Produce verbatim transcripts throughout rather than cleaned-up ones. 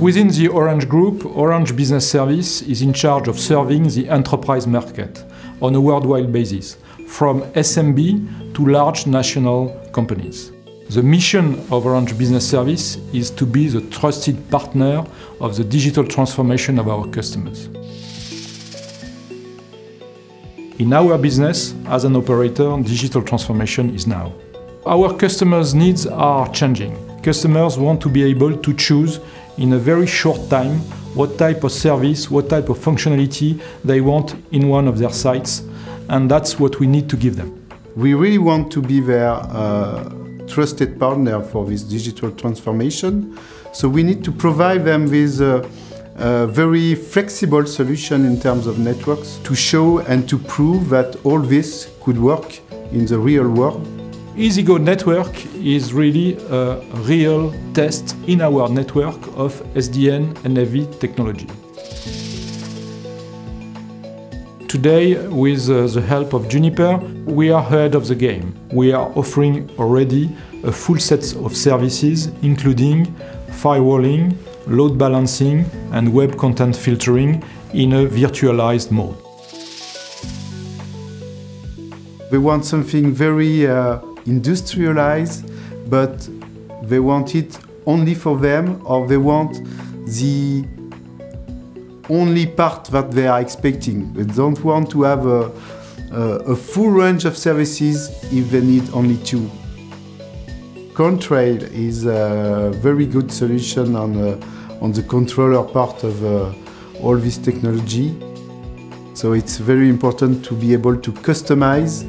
Within the Orange Group, Orange Business Services is in charge of serving the enterprise market on a worldwide basis, from S M B to large national companies. The mission of Orange Business Services is to be the trusted partner of the digital transformation of our customers. In our business, as an operator, digital transformation is now. Our customers' needs are changing. Customers want to be able to choose in a very short time what type of service, what type of functionality they want in one of their sites, and that's what we need to give them. We really want to be their uh, trusted partner for this digital transformation, so we need to provide them with uh, a very flexible solution in terms of networks to show and to prove that all this could work in the real world. EasyGo Network is really a real test in our network of S D N and N F V technology. Today, with uh, the help of Juniper, we are ahead of the game. We are offering already a full set of services, including firewalling, load balancing, and web content filtering in a virtualized mode. We want something very uh, industrialized, but they want it only for them, or they want the only part that they are expecting. They don't want to have a, a, a full range of services if they need only two. Contrail is a very good solution on, uh, on the controller part of uh, all this technology. So it's very important to be able to customize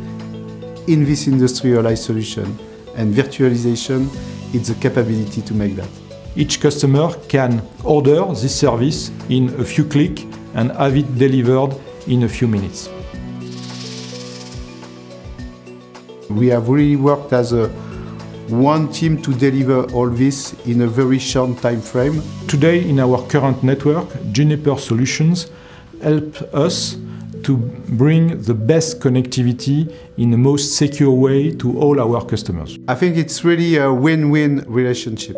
in this industrialized solution, and virtualization is the capability to make that. Each customer can order this service in a few clicks and have it delivered in a few minutes. We have really worked as a one team to deliver all this in a very short time frame. Today, in our current network, Juniper Solutions help us to bring the best connectivity in the most secure way to all our customers. I think it's really a win-win relationship.